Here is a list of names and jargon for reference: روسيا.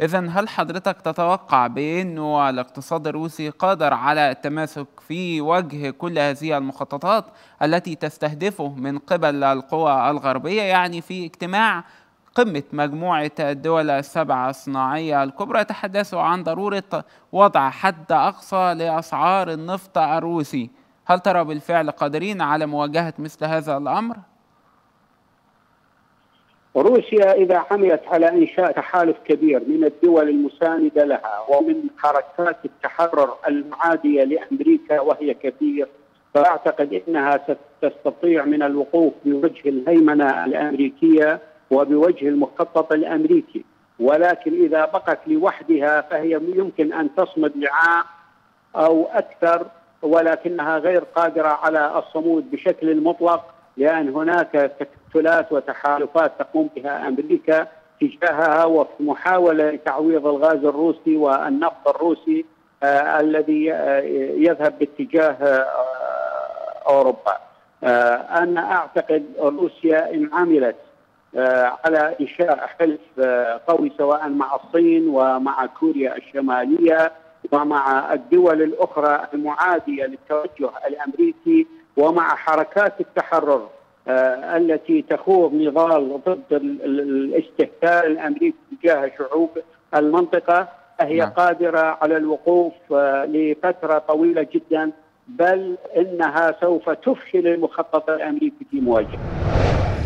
إذن هل حضرتك تتوقع بأنه الاقتصاد الروسي قادر على التماسك في وجه كل هذه المخططات التي تستهدفه من قبل القوى الغربية؟ يعني في اجتماع قمة مجموعة الدول السبعة الصناعية الكبرى تحدثوا عن ضرورة وضع حد أقصى لأسعار النفط الروسي، هل ترى بالفعل قادرين على مواجهة مثل هذا الأمر؟ روسيا إذا عملت على إنشاء تحالف كبير من الدول المساندة لها ومن حركات التحرر المعادية لأمريكا وهي كثير، فأعتقد أنها ستستطيع من الوقوف بوجه الهيمنة الأمريكية وبوجه المخطط الأمريكي، ولكن إذا بقت لوحدها فهي يمكن أن تصمد لعام أو أكثر، ولكنها غير قادرة على الصمود بشكل مطلق، لأن هناك تكتلات وتحالفات تقوم بها أمريكا تجاهها، وفي محاولة لتعويض الغاز الروسي والنفط الروسي الذي يذهب باتجاه أوروبا. أنا أعتقد روسيا إن عملت على إنشاء حلف قوي سواء مع الصين ومع كوريا الشمالية ومع الدول الأخرى المعادية للتوجه الأمريكي ومع حركات التحرر التي تخوض نضال ضد الاستهتار الأمريكي تجاه شعوب المنطقة، فهي قادرة على الوقوف لفترة طويلة جدا، بل إنها سوف تفشل المخطط الأمريكي في مواجهة